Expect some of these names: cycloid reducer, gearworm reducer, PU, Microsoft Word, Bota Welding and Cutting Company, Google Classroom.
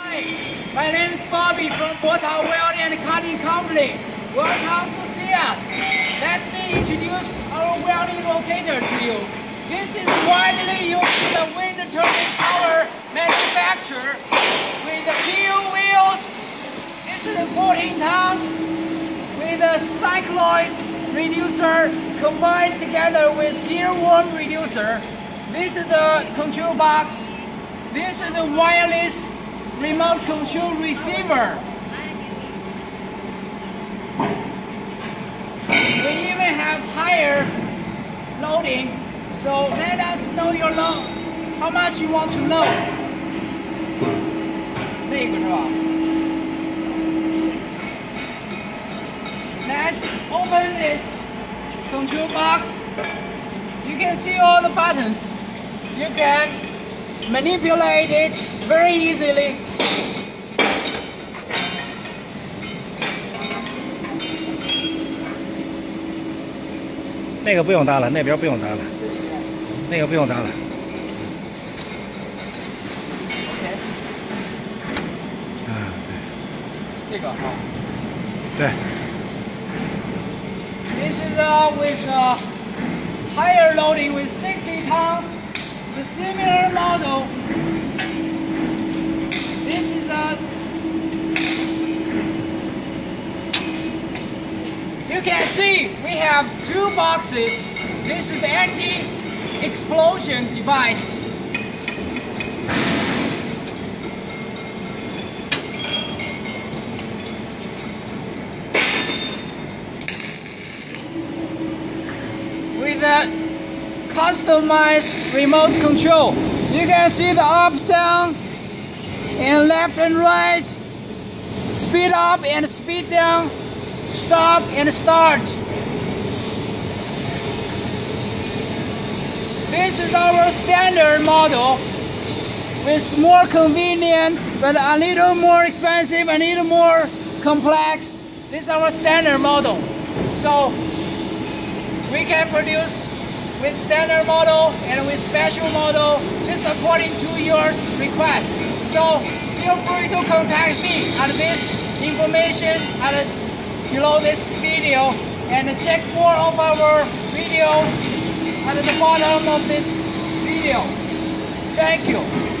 Hi, my name is Bobby from Bota Welding and Cutting Company. Welcome to see us. Let me introduce our welding locator to you. This is widely used in the wind turbine power manufacturer with the PU wheels. This is 14 tons with a cycloid reducer combined together with gearworm reducer. This is the control box. This is the wireless remote control receiver. We even have higher loading, so let us know your load, how much you want to load. Big drop. Let's open this control box. You can see all the buttons. You can manipulate it very easily. This is with higher loading with 60 tons. The similar model, this is you can see we have two boxes. This is the anti-explosion device. With the customized remote control. You can see the up, down, and left and right, speed up and speed down, stop and start. This is our standard model. It's more convenient, but a little more expensive, a little more complex. This is our standard model. So we can produce with standard model and with special model, just according to your request. So feel free to contact me at this information below this video, and check more of our video at the bottom of this video. Thank you.